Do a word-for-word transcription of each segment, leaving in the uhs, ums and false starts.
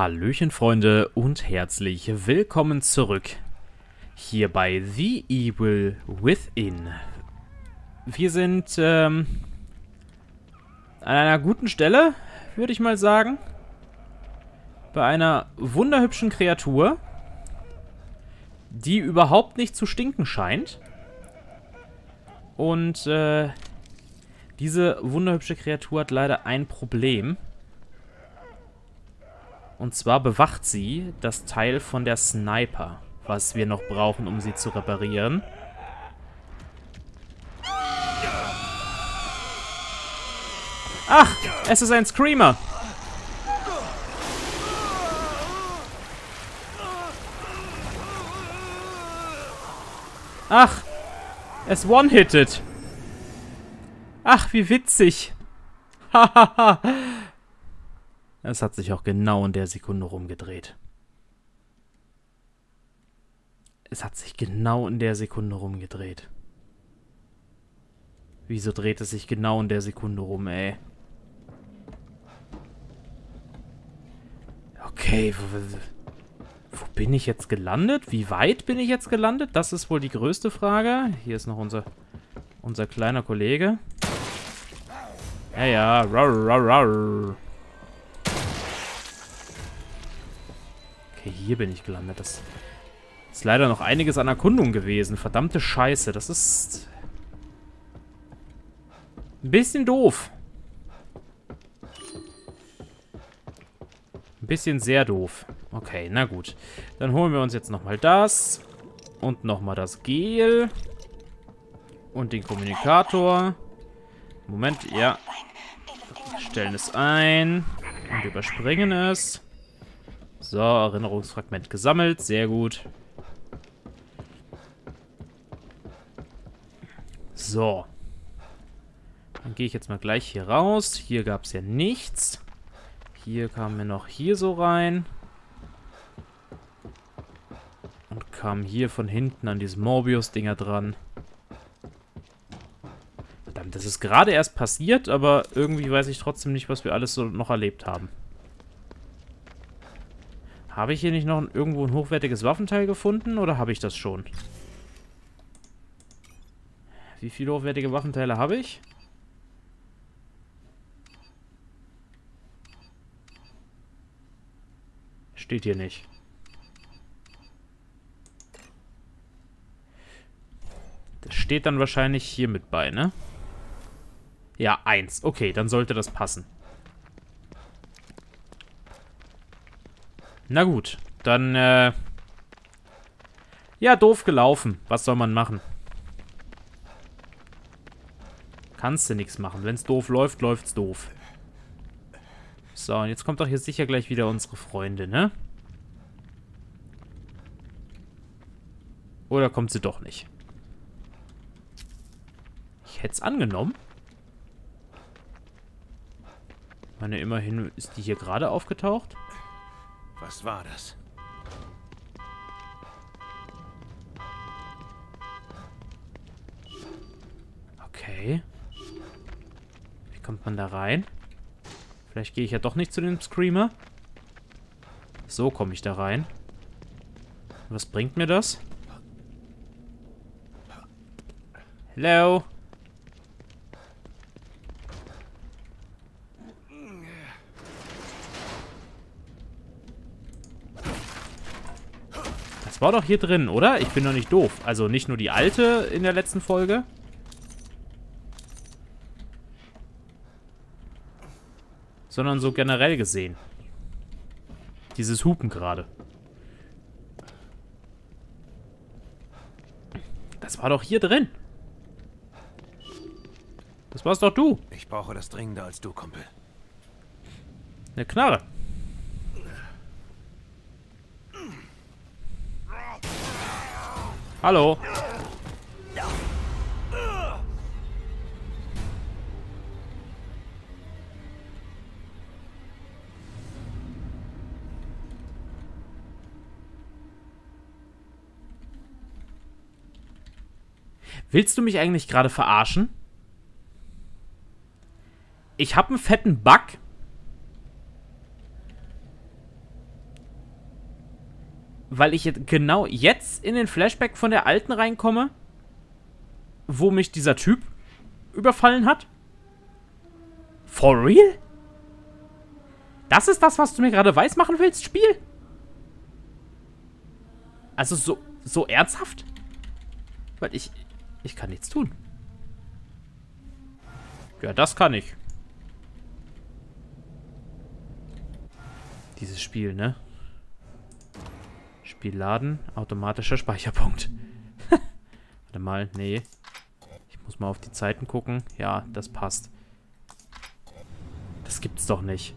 Hallöchen Freunde und herzlich willkommen zurück hier bei The Evil Within. Wir sind ähm, an einer guten Stelle, würde ich mal sagen, bei einer wunderhübschen Kreatur, die überhaupt nicht zu stinken scheint. Und äh, diese wunderhübsche Kreatur hat leider ein Problem. Und zwar bewacht sie das Teil von der Sniper, was wir noch brauchen, um sie zu reparieren. Ach, es ist ein Screamer. Ach, es one-hitted. Ach, wie witzig. Hahaha. Es hat sich auch genau in der Sekunde rumgedreht. Es hat sich genau in der Sekunde rumgedreht. Wieso dreht es sich genau in der Sekunde rum, ey? Okay, wo, wo bin ich jetzt gelandet? Wie weit bin ich jetzt gelandet? Das ist wohl die größte Frage. Hier ist noch unser, unser kleiner Kollege. Ja, ja. Rar, rar, rar. Okay, hier bin ich gelandet. Das ist leider noch einiges an Erkundung gewesen. Verdammte Scheiße. Das ist ein bisschen doof. Ein bisschen sehr doof. Okay, na gut. Dann holen wir uns jetzt nochmal das. Und nochmal das Gel. Und den Kommunikator. Moment, ja. Wir stellen es ein. Und überspringen es. So, Erinnerungsfragment gesammelt. Sehr gut. So. Dann gehe ich jetzt mal gleich hier raus. Hier gab es ja nichts. Hier kamen wir noch hier so rein. Und kamen hier von hinten an diese Mobius-Dinger dran. Verdammt, das ist gerade erst passiert, aber irgendwie weiß ich trotzdem nicht, was wir alles so noch erlebt haben. Habe ich hier nicht noch irgendwo ein hochwertiges Waffenteil gefunden? Oder habe ich das schon? Wie viele hochwertige Waffenteile habe ich? Steht hier nicht. Das steht dann wahrscheinlich hier mit bei, ne? Ja, eins. Okay, dann sollte das passen. Na gut, dann, äh, ja, doof gelaufen. Was soll man machen? Kannst du nichts machen. Wenn es doof läuft, läuft's doof. So, und jetzt kommt doch hier sicher gleich wieder unsere Freunde, ne? Oder kommt sie doch nicht? Ich hätte es angenommen. Ich meine, immerhin ist die hier gerade aufgetaucht. Was war das? Okay. Wie kommt man da rein? Vielleicht gehe ich ja doch nicht zu dem Screamer. So komme ich da rein. Was bringt mir das? Hello? War doch hier drin, oder? Ich bin doch nicht doof. Also nicht nur die alte in der letzten Folge. Sondern so generell gesehen. Dieses Hupen gerade. Das war doch hier drin. Das warst doch du. Ich brauche das dringender als du, Kumpel. Eine Knarre. Hallo. Willst du mich eigentlich gerade verarschen? Ich habe einen fetten Bug. weil ich jetzt genau jetzt in den Flashback von der alten reinkomme, wo mich dieser Typ überfallen hat. For real? Das ist das, was du mir gerade weismachen willst, Spiel? Also so, so ernsthaft? Weil ich, ich kann nichts tun. Ja, das kann ich. Dieses Spiel, ne? Spiel laden, automatischer Speicherpunkt. Warte mal, nee. Ich muss mal auf die Zeiten gucken. Ja, das passt. Das gibt's doch nicht.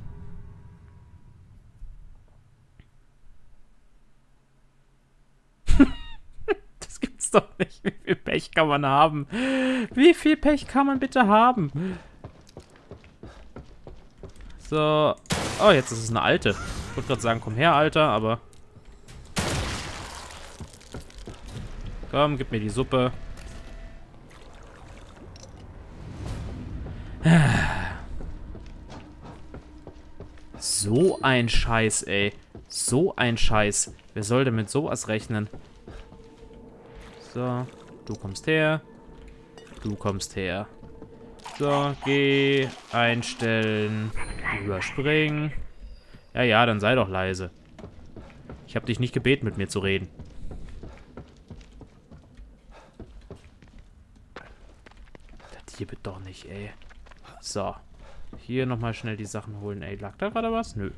Das gibt's doch nicht. Wie viel Pech kann man haben? Wie viel Pech kann man bitte haben? So. Oh, jetzt ist es eine alte. Ich wollte gerade sagen, komm her, Alter, aber... Komm, gib mir die Suppe. So ein Scheiß, ey. So ein Scheiß. Wer soll denn mit sowas rechnen? So, du kommst her. Du kommst her. So, geh, einstellen, überspringen. Ja, ja, dann sei doch leise. Ich habe dich nicht gebeten, mit mir zu reden. Das hier wird doch nicht, ey. So, hier nochmal schnell die Sachen holen. Ey, lag da gerade was? Nö.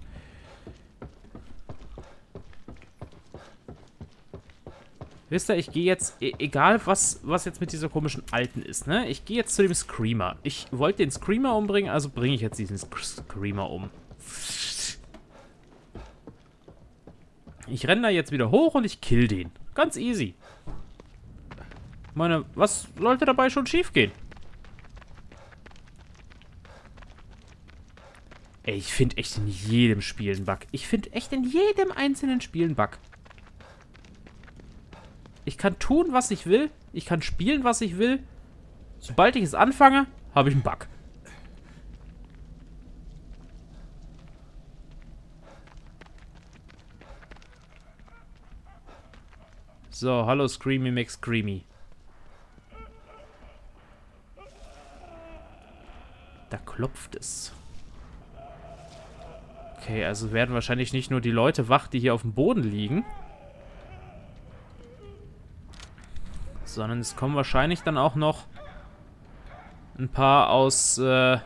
Wisst ihr, ich gehe jetzt, egal was, was jetzt mit dieser komischen Alten ist, ne? Ich gehe jetzt zu dem Screamer. Ich wollte den Screamer umbringen, also bringe ich jetzt diesen Screamer um. Ich renne da jetzt wieder hoch und ich kill den. Ganz easy. Ich meine, was sollte dabei schon schief gehen? Ey, ich finde echt in jedem Spiel einen Bug. Ich finde echt in jedem einzelnen Spiel einen Bug. Ich kann tun, was ich will. Ich kann spielen, was ich will. Sobald ich es anfange, habe ich einen Bug. So, hallo Screamy Max Screamy. Da klopft es. Okay, also werden wahrscheinlich nicht nur die Leute wach, die hier auf dem Boden liegen, sondern es kommen wahrscheinlich dann auch noch ein paar aus äh,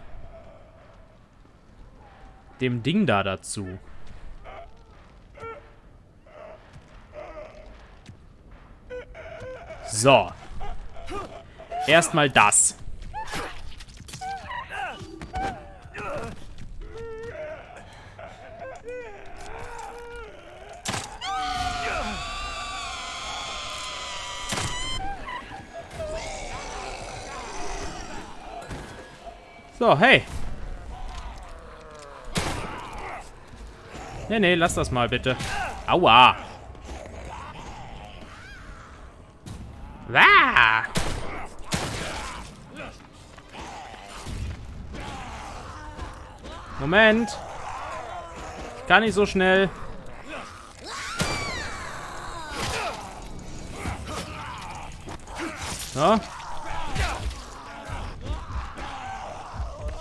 dem Ding da dazu. So. Erstmal das. So, hey. Nee, nee, lass das mal bitte. Aua. Ah. Moment. Ich kann nicht so schnell. So.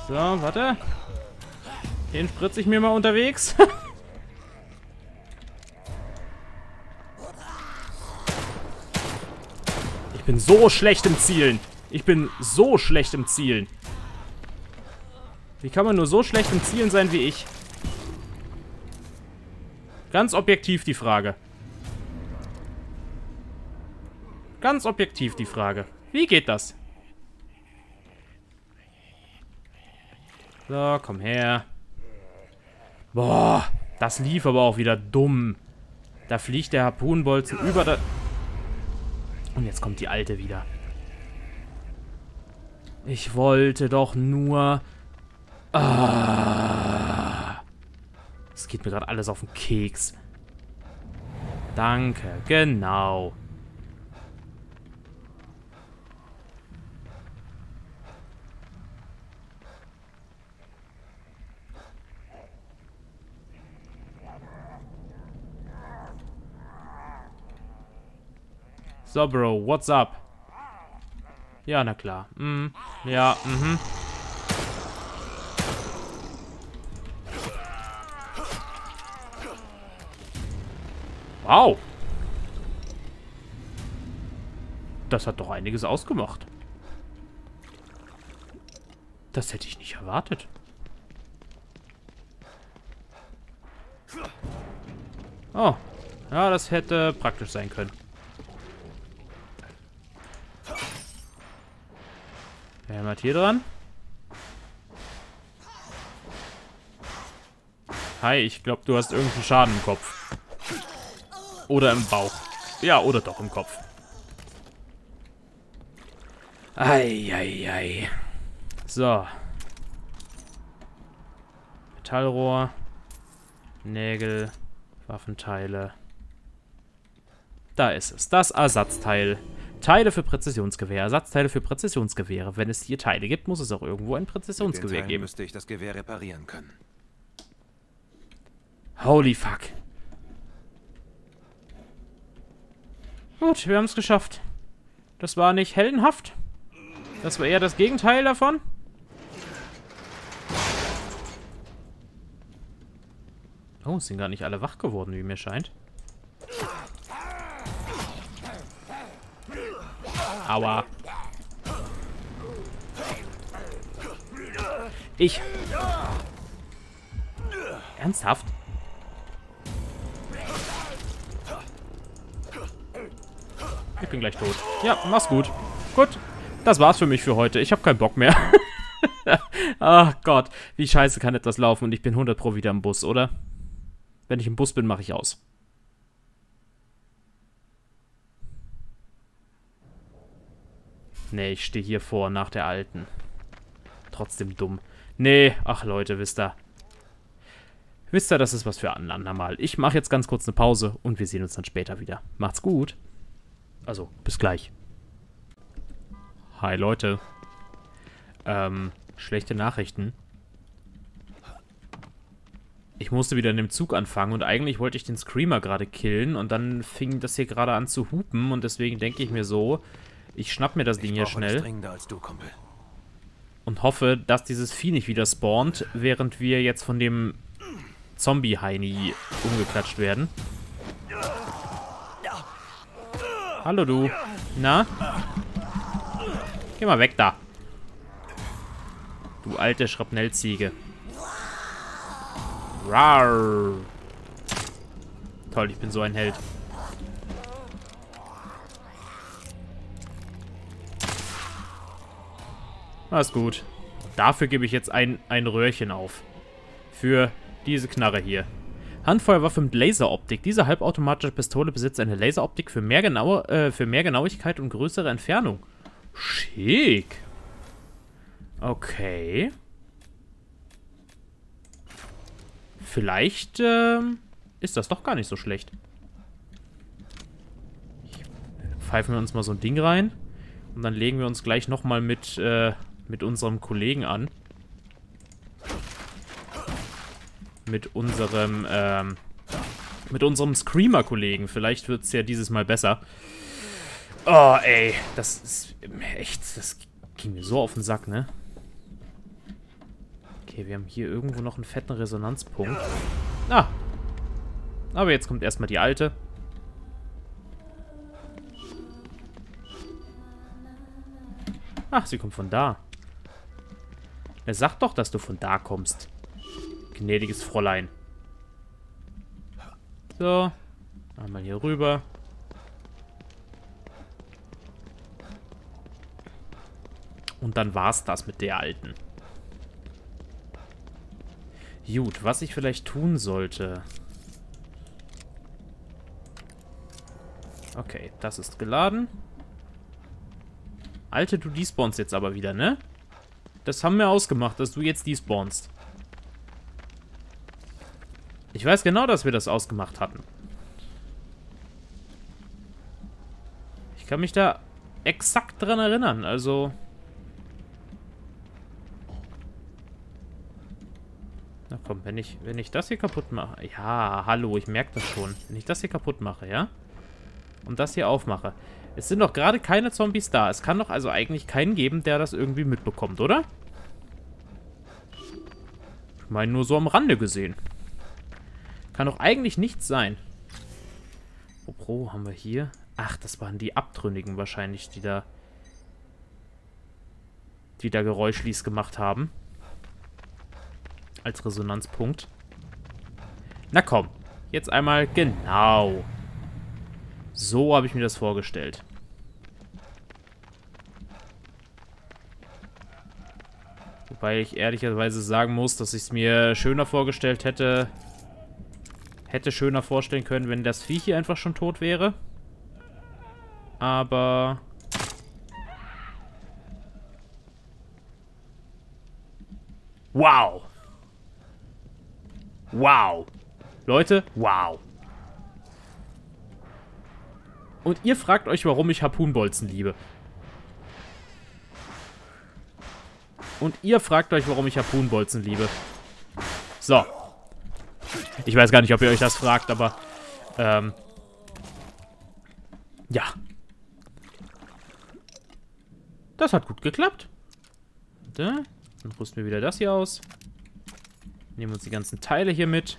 So, warte. Den spritze ich mir mal unterwegs. Ich bin so schlecht im Zielen. Ich bin so schlecht im Zielen. Wie kann man nur so schlecht im Zielen sein wie ich? Ganz objektiv die Frage. Ganz objektiv die Frage. Wie geht das? So, komm her. Boah, das lief aber auch wieder dumm. Da fliegt der Harpunenbolzen über da... Und jetzt kommt die Alte wieder. Ich wollte doch nur... Ah. Das geht mir gerade alles auf den Keks. Danke, genau. So, Bro, what's up? Ja, na klar. Mm, ja, mhm. Wow. Das hat doch einiges ausgemacht. Das hätte ich nicht erwartet. Oh. Ja, das hätte praktisch sein können. Wer hat hier dran? Hi, ich glaube, du hast irgendeinen Schaden im Kopf. Oder im Bauch. Ja, oder doch im Kopf. Ei, ei, ei. So. Metallrohr. Nägel. Waffenteile. Da ist es. Das Ersatzteil. Teile für Präzisionsgewehre. Ersatzteile für Präzisionsgewehre. Wenn es hier Teile gibt, muss es auch irgendwo ein Präzisionsgewehr geben. Müsste ich das Gewehr reparieren können. Holy fuck. Gut, wir haben es geschafft. Das war nicht heldenhaft. Das war eher das Gegenteil davon. Oh, sind gar nicht alle wach geworden, wie mir scheint. Aua. Ich. Ernsthaft? Ich bin gleich tot. Ja, mach's gut. Gut, das war's für mich für heute. Ich habe keinen Bock mehr. Ach Gott, wie scheiße kann etwas laufen und ich bin hundert Pro wieder im Bus, oder? Wenn ich im Bus bin, mache ich aus. Nee, ich stehe hier vor, nach der alten. Trotzdem dumm. Nee, ach Leute, wisst ihr. Wisst ihr, das ist was für ein andermal. Ich mache jetzt ganz kurz eine Pause und wir sehen uns dann später wieder. Macht's gut. Also, bis gleich. Hi, Leute. Ähm, schlechte Nachrichten. Ich musste wieder in dem Zug anfangen und eigentlich wollte ich den Screamer gerade killen und dann fing das hier gerade an zu hupen und deswegen denke ich mir so, ich schnapp mir das Ding hier schnell und hoffe, dass dieses Vieh nicht wieder spawnt, während wir jetzt von dem Zombie-Heini umgeklatscht werden. Hallo du. Na? Geh mal weg da. Du alte Schrapnellziege. Rar. Toll, ich bin so ein Held. Alles gut. Dafür gebe ich jetzt ein, ein Röhrchen auf. Für diese Knarre hier. Handfeuerwaffe mit Laseroptik. Diese halbautomatische Pistole besitzt eine Laseroptik für mehr, Genau äh, für mehr Genauigkeit und größere Entfernung. Schick. Okay. Vielleicht äh, ist das doch gar nicht so schlecht. Pfeifen wir uns mal so ein Ding rein. Und dann legen wir uns gleich nochmal mit, äh, mit unserem Kollegen an. Mit unserem, ähm, mit unserem Screamer-Kollegen. Vielleicht wird es ja dieses Mal besser. Oh, ey. Das ist echt, das ging mir so auf den Sack, ne? Okay, wir haben hier irgendwo noch einen fetten Resonanzpunkt. Ah. Aber jetzt kommt erstmal die alte. Ach, sie kommt von da. Er sagt doch, dass du von da kommst. Gnädiges Fräulein. So. Einmal hier rüber. Und dann war's das mit der alten. Gut, was ich vielleicht tun sollte. Okay, das ist geladen. Alte, du despawnst jetzt aber wieder, ne? Das haben wir ausgemacht, dass du jetzt despawnst. Ich weiß genau, dass wir das ausgemacht hatten. Ich kann mich da exakt dran erinnern, also... Na komm, wenn ich, wenn ich das hier kaputt mache... Ja, hallo, ich merke das schon. Wenn ich das hier kaputt mache, ja? Und das hier aufmache... Es sind doch gerade keine Zombies da. Es kann doch also eigentlich keinen geben, der das irgendwie mitbekommt, oder? Ich meine, nur so am Rande gesehen. Kann doch eigentlich nichts sein. Oh, Bro, haben wir hier... Ach, das waren die Abtrünnigen wahrscheinlich, die da... die da Geräuschlies gemacht haben. Als Resonanzpunkt. Na komm, jetzt einmal genau. So habe ich mir das vorgestellt. Wobei ich ehrlicherweise sagen muss, dass ich es mir schöner vorgestellt hätte. Hätte schöner vorstellen können, wenn das Viech hier einfach schon tot wäre. Aber... Wow! Wow! Leute, wow! Und ihr fragt euch, warum ich Harpunbolzen liebe. Und ihr fragt euch, warum ich Harpunbolzen liebe. So. Ich weiß gar nicht, ob ihr euch das fragt, aber... Ähm... Ja. Das hat gut geklappt. Dann rüsten wir wieder das hier aus. Nehmen uns die ganzen Teile hier mit.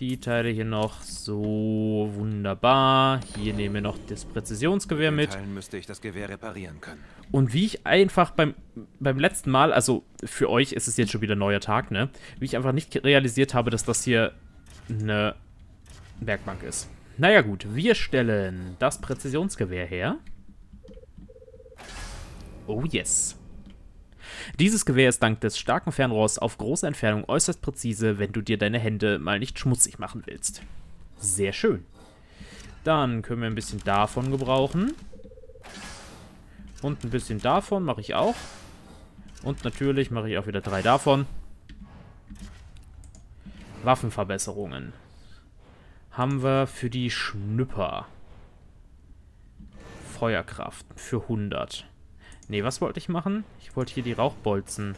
Die Teile hier noch. So, wunderbar. Hier nehmen wir noch das Präzisionsgewehr mit. Mit den Teilen müsste ich das Gewehr reparieren können. Und wie ich einfach beim, beim letzten Mal, also für euch ist es jetzt schon wieder neuer Tag, ne? Wie ich einfach nicht realisiert habe, dass das hier eine Werkbank ist. Naja gut, wir stellen das Präzisionsgewehr her. Oh yes. Dieses Gewehr ist dank des starken Fernrohrs auf große Entfernung äußerst präzise, wenn du dir deine Hände mal nicht schmutzig machen willst. Sehr schön. Dann können wir ein bisschen davon gebrauchen. Und ein bisschen davon mache ich auch. Und natürlich mache ich auch wieder drei davon. Waffenverbesserungen. Haben wir für die Schnüpper. Feuerkraft für hundert. Ne, was wollte ich machen? Ich wollte hier die Rauchbolzen.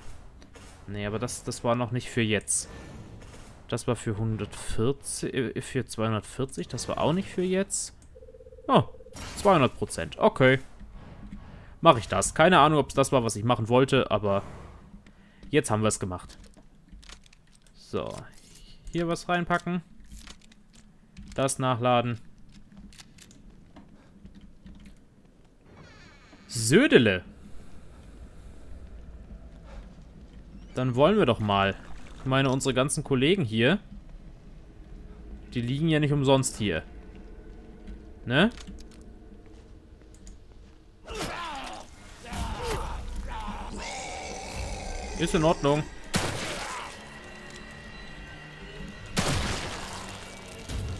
Ne, aber das, das war noch nicht für jetzt. Das war für hundertvierzig, für zweihundertvierzig. Das war auch nicht für jetzt. Oh, zweihundert Prozent. Okay. Mache ich das. Keine Ahnung, ob es das war, was ich machen wollte, aber jetzt haben wir es gemacht. So. Hier was reinpacken. Das nachladen. Södele. Dann wollen wir doch mal. Ich meine, unsere ganzen Kollegen hier, die liegen ja nicht umsonst hier. Ne? Ist in Ordnung.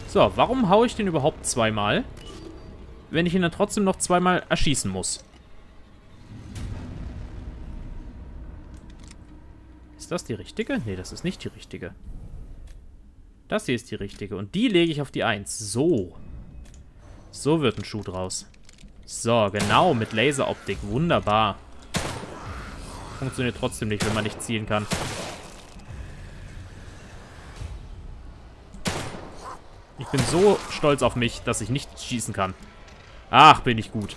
So, warum haue ich den überhaupt zweimal, wenn ich ihn dann trotzdem noch zweimal erschießen muss? Ist das die richtige? Ne, das ist nicht die richtige. Das hier ist die richtige. Und die lege ich auf die eins. So. So wird ein Schuh draus. So, genau. Mit Laseroptik. Wunderbar. Funktioniert trotzdem nicht, wenn man nicht zielen kann. Ich bin so stolz auf mich, dass ich nicht schießen kann. Ach, bin ich gut.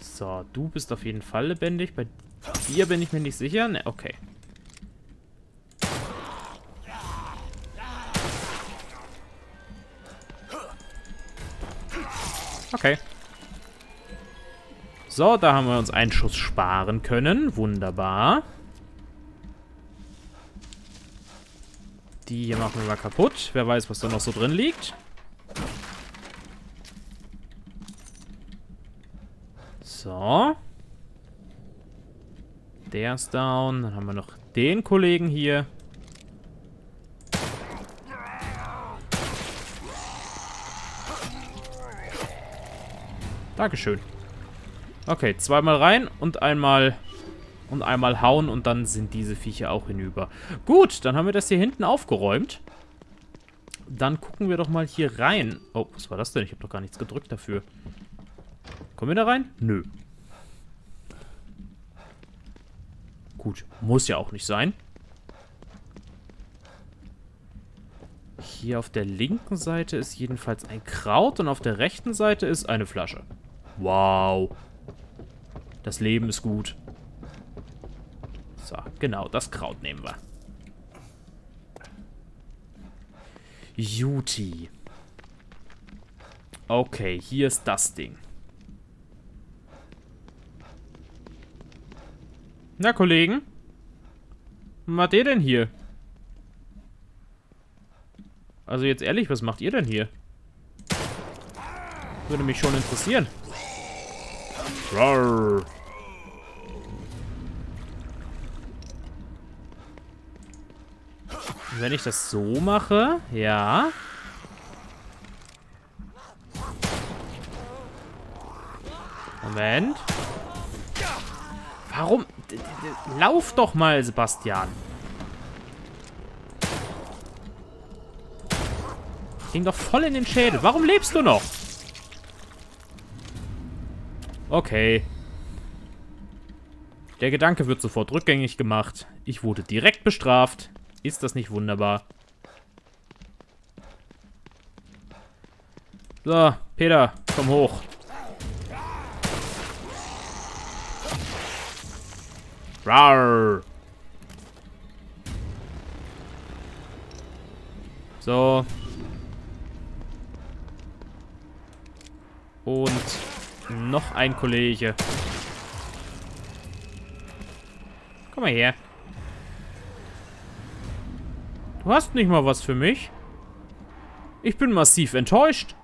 So, du bist auf jeden Fall lebendig. Bei dir bin ich mir nicht sicher. Ne, okay. Okay. So, da haben wir uns einen Schuss sparen können. Wunderbar. Die hier machen wir mal kaputt. Wer weiß, was da noch so drin liegt. So. Der ist down. Dann haben wir noch den Kollegen hier. Dankeschön. Okay, zweimal rein und einmal und einmal hauen und dann sind diese Viecher auch hinüber. Gut, dann haben wir das hier hinten aufgeräumt. Dann gucken wir doch mal hier rein. Oh, was war das denn? Ich habe doch gar nichts gedrückt dafür. Kommen wir da rein? Nö. Gut, muss ja auch nicht sein. Hier auf der linken Seite ist jedenfalls ein Kraut und auf der rechten Seite ist eine Flasche. Wow. Das Leben ist gut. So, genau, das Kraut nehmen wir. Juti. Okay, hier ist das Ding. Na, Kollegen? Was macht ihr denn hier? Also jetzt ehrlich, was macht ihr denn hier? Würde mich schon interessieren. Rar. Wenn ich das so mache, ja. Moment. Warum? Lauf doch mal, Sebastian. Ging doch voll in den Schädel. Warum lebst du noch? Okay. Der Gedanke wird sofort rückgängig gemacht. Ich wurde direkt bestraft. Ist das nicht wunderbar? So, Peter, komm hoch. Rar. So. Und noch ein Kollege. Komm mal her. Du hast nicht mal was für mich. Ich bin massiv enttäuscht.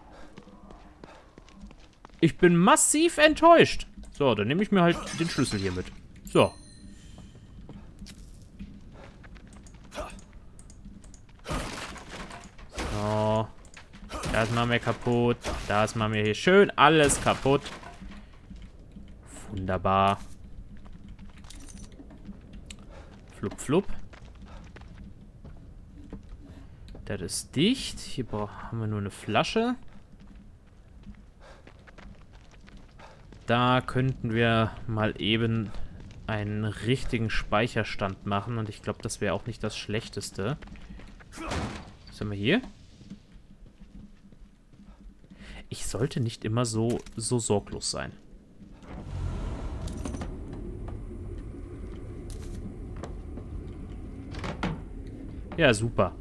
Ich bin massiv enttäuscht. So, dann nehme ich mir halt den Schlüssel hier mit. So. So. Das machen wir kaputt. Das machen wir hier schön alles kaputt. Wunderbar. Flup, flup. Das ist dicht. Hier haben wir nur eine Flasche. Da könnten wir mal eben einen richtigen Speicherstand machen. Und ich glaube, das wäre auch nicht das Schlechteste. Was haben wir hier? Ich sollte nicht immer so, so sorglos sein. Ja, super.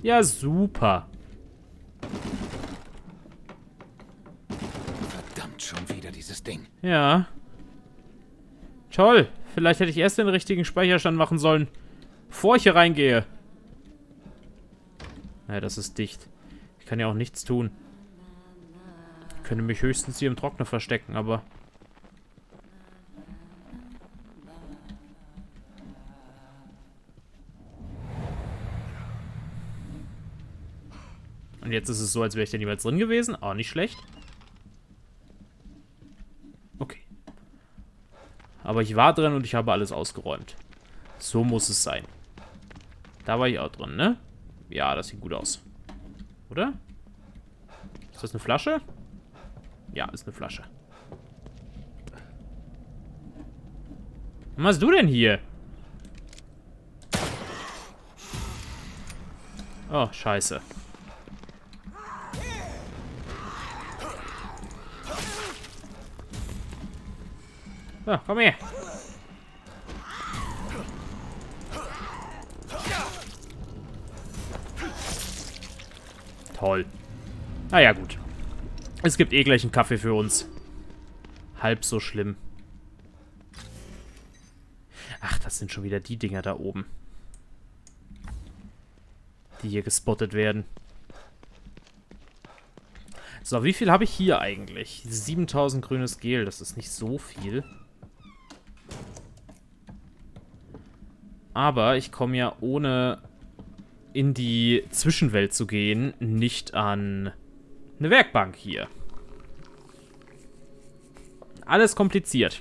Ja, super. Verdammt, schon wieder dieses Ding. Ja. Toll. Vielleicht hätte ich erst den richtigen Speicherstand machen sollen, bevor ich hier reingehe. Naja, das ist dicht. Ich kann ja auch nichts tun. Ich könnte mich höchstens hier im Trockner verstecken, aber... Und jetzt ist es so, als wäre ich da niemals drin gewesen. Auch nicht schlecht. Okay. Aber ich war drin und ich habe alles ausgeräumt. So muss es sein. Da war ich auch drin, ne? Ja, das sieht gut aus. Oder? Ist das eine Flasche? Ja, ist eine Flasche. Was machst du denn hier? Oh, scheiße. So, komm her. Toll. Naja, gut. Es gibt eh gleich einen Kaffee für uns. Halb so schlimm. Ach, das sind schon wieder die Dinger da oben. Die hier gespottet werden. So, wie viel habe ich hier eigentlich? siebentausend grünes Gel, das ist nicht so viel. Aber ich komme ja, ohne in die Zwischenwelt zu gehen, nicht an eine Werkbank hier. Alles kompliziert.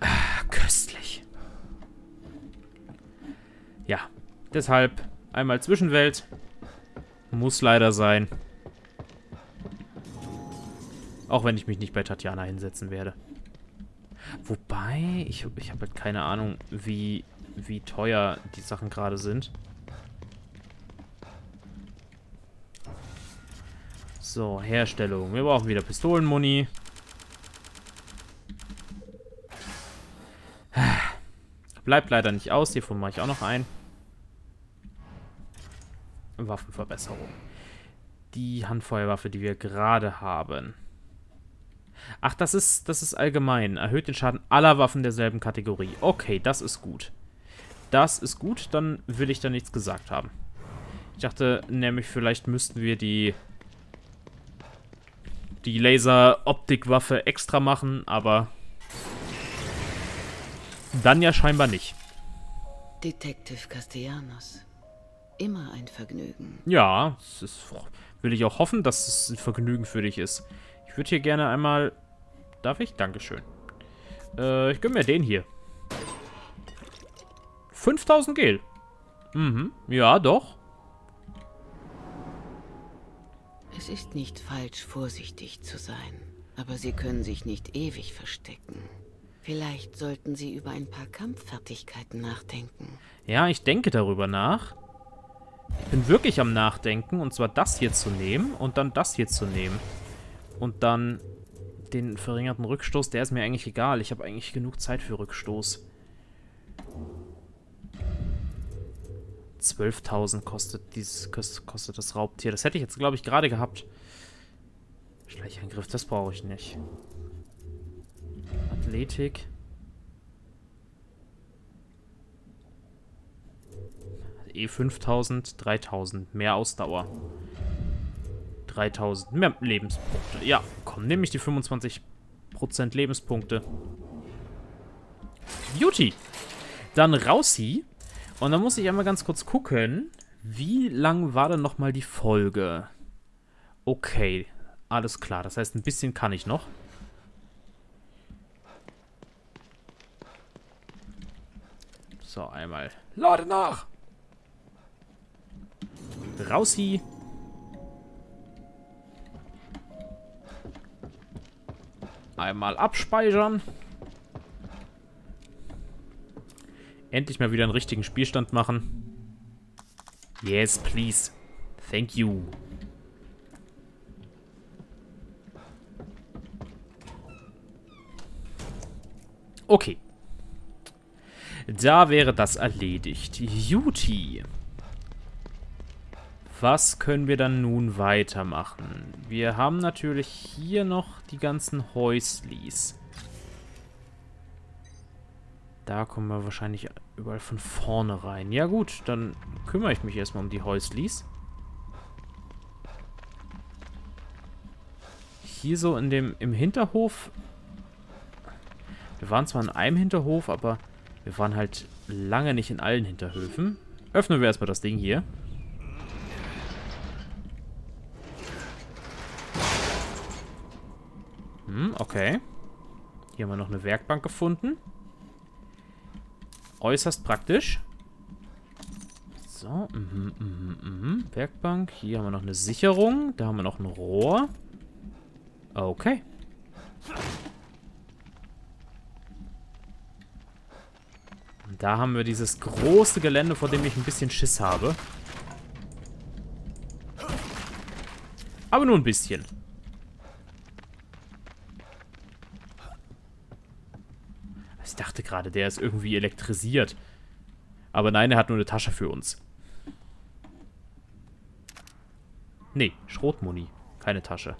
Ah, köstlich. Ja, deshalb einmal Zwischenwelt. Muss leider sein. Auch wenn ich mich nicht bei Tatjana hinsetzen werde. Wobei, ich, ich habe halt keine Ahnung, wie wie teuer die Sachen gerade sind. So, Herstellung. Wir brauchen wieder Pistolenmuni. Bleibt leider nicht aus. Hiervon mache ich auch noch ein. Waffenverbesserung. Die Handfeuerwaffe, die wir gerade haben. Ach, das ist, das ist allgemein. Erhöht den Schaden aller Waffen derselben Kategorie. Okay, das ist gut. Das ist gut, dann will ich da nichts gesagt haben. Ich dachte nämlich, vielleicht müssten wir die... die Laser-Optik-Waffe extra machen, aber dann ja scheinbar nicht. Detective Castellanos. Immer ein Vergnügen. Ja, das ist, will ich auch hoffen, dass es ein Vergnügen für dich ist. Ich würde hier gerne einmal... Darf ich? Dankeschön. Äh, ich gönne mir den hier. fünftausend Gel. Mhm, ja, doch. Es ist nicht falsch, vorsichtig zu sein, aber sie können sich nicht ewig verstecken. Vielleicht sollten sie über ein paar Kampffertigkeiten nachdenken. Ja, ich denke darüber nach. Ich bin wirklich am Nachdenken, und zwar das hier zu nehmen und dann das hier zu nehmen. Und dann den verringerten Rückstoß, der ist mir eigentlich egal. Ich habe eigentlich genug Zeit für Rückstoß. zwölftausend kostet dieses kostet das Raubtier. Das hätte ich jetzt, glaube ich, gerade gehabt. Schleichangriff, das brauche ich nicht. Athletik. E fünftausend, dreitausend. Mehr Ausdauer. dreitausend. Mehr Lebenspunkte. Ja, komm, nehme ich die fünfundzwanzig Prozent Lebenspunkte. Beauty. Dann raus sie. Und dann muss ich einmal ganz kurz gucken, wie lang war denn nochmal die Folge? Okay, alles klar. Das heißt, ein bisschen kann ich noch. So, einmal. Lade nach! Rausi! Einmal abspeichern. Endlich mal wieder einen richtigen Spielstand machen. Yes, please. Thank you. Okay. Da wäre das erledigt. Juti. Was können wir dann nun weitermachen? Wir haben natürlich hier noch die ganzen Häuslis. Da kommen wir wahrscheinlich überall von vorne rein. Ja gut, dann kümmere ich mich erstmal um die Häuslis. Hier so in dem, im Hinterhof. Wir waren zwar in einem Hinterhof, aber wir waren halt lange nicht in allen Hinterhöfen. Öffnen wir erstmal das Ding hier. Hm, okay. Hier haben wir noch eine Werkbank gefunden. Äußerst praktisch. So, mhm, mhm, mhm. Werkbank. Hier haben wir noch eine Sicherung. Da haben wir noch ein Rohr. Okay. Und da haben wir dieses große Gelände, vor dem ich ein bisschen Schiss habe. Aber nur ein bisschen. Ich dachte gerade, der ist irgendwie elektrisiert. Aber nein, er hat nur eine Tasche für uns. Nee, Schrotmuni. Keine Tasche.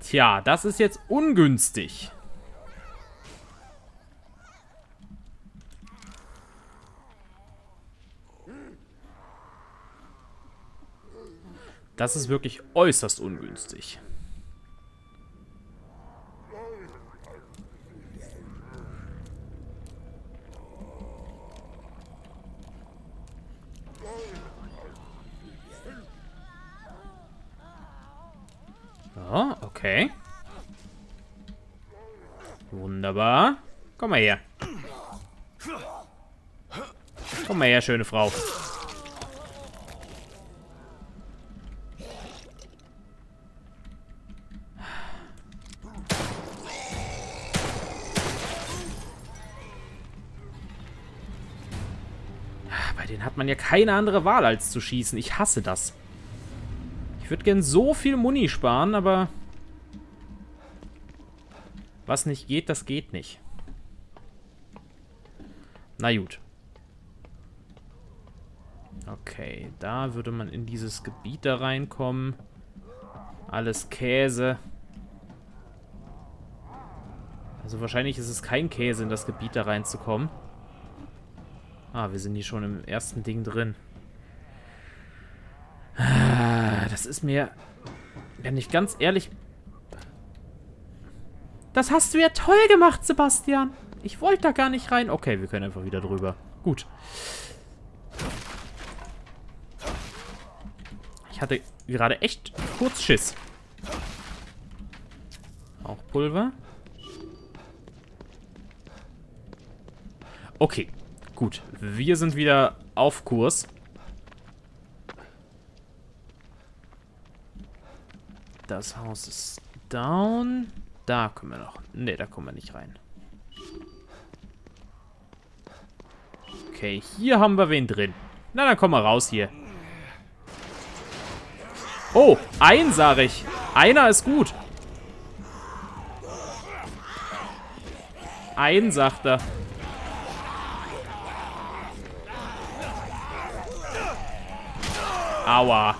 Tja, das ist jetzt ungünstig. Das ist wirklich äußerst ungünstig. Ja, okay. Wunderbar. Komm mal her. Komm mal her, schöne Frau. Bei denen hat man ja keine andere Wahl, als zu schießen. Ich hasse das. Ich würde gern so viel Muni sparen, aber... was nicht geht, das geht nicht. Na gut. Okay, da würde man in dieses Gebiet da reinkommen. Alles Käse. Also wahrscheinlich ist es kein Käse, in das Gebiet da reinzukommen. Ah, wir sind hier schon im ersten Ding drin. Ah, das ist mir... wenn ich ganz ehrlich... das hast du ja toll gemacht, Sebastian. Ich wollte da gar nicht rein. Okay, wir können einfach wieder drüber. Gut. Ich hatte gerade echt kurz Schiss. Auch Pulver. Okay, gut. Wir sind wieder auf Kurs. Das Haus ist down. Da kommen wir noch. Ne, da kommen wir nicht rein. Okay, hier haben wir wen drin. Na, dann kommen wir raus hier. Oh, ein, sag ich. Einer ist gut. Ein, sagt er. Aua.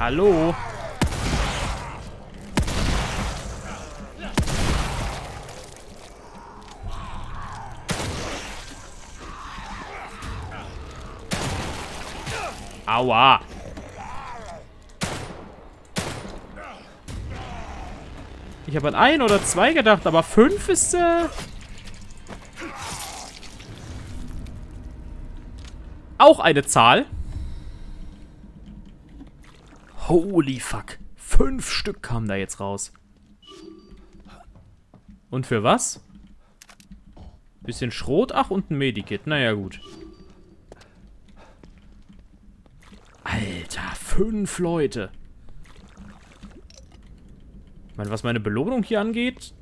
Hallo. Aua. Ich habe an ein oder zwei gedacht, aber fünf ist... Äh auch eine Zahl. Holy fuck. Fünf Stück kamen da jetzt raus. Und für was? Bisschen Schrot, ach, und ein Medikit. Naja, gut. Alter, fünf Leute. Ich meine, was meine Belohnung hier angeht,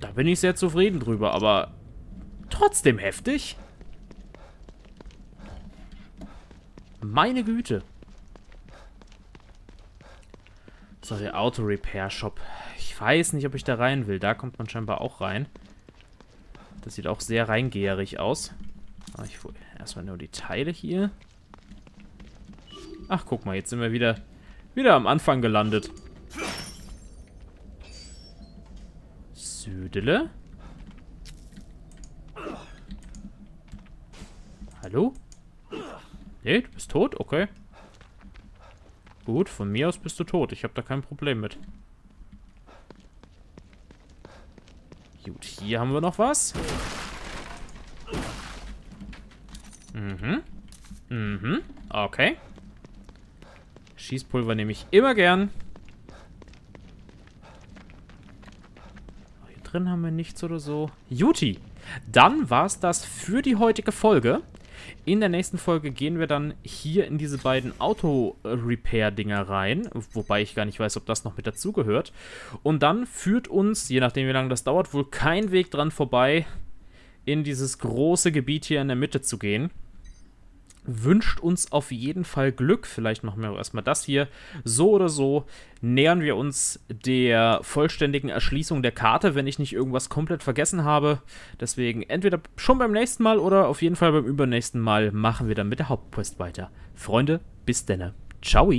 da bin ich sehr zufrieden drüber, aber trotzdem heftig. Meine Güte. So, der Auto-Repair-Shop. Ich weiß nicht, ob ich da rein will. Da kommt man scheinbar auch rein. Das sieht auch sehr reingeherig aus. Aber ich hole erstmal nur die Teile hier. Ach, guck mal, jetzt sind wir wieder, wieder am Anfang gelandet. Südele. Hallo? Nee, du bist tot? Okay. Gut, von mir aus bist du tot. Ich habe da kein Problem mit. Gut, hier haben wir noch was. Mhm. Mhm. Okay. Schießpulver nehme ich immer gern. Hier drin haben wir nichts oder so. Juti, dann war es das für die heutige Folge. In der nächsten Folge gehen wir dann hier in diese beiden Auto-Repair-Dinger rein. Wobei ich gar nicht weiß, ob das noch mit dazugehört. Und dann führt uns, je nachdem wie lange das dauert, wohl kein Weg dran vorbei, in dieses große Gebiet hier in der Mitte zu gehen. Wünscht uns auf jeden Fall Glück. Vielleicht machen wir erstmal das hier. So oder so nähern wir uns der vollständigen Erschließung der Karte, wenn ich nicht irgendwas komplett vergessen habe. Deswegen entweder schon beim nächsten Mal oder auf jeden Fall beim übernächsten Mal machen wir dann mit der Hauptquest weiter. Freunde, bis denne. Ciao.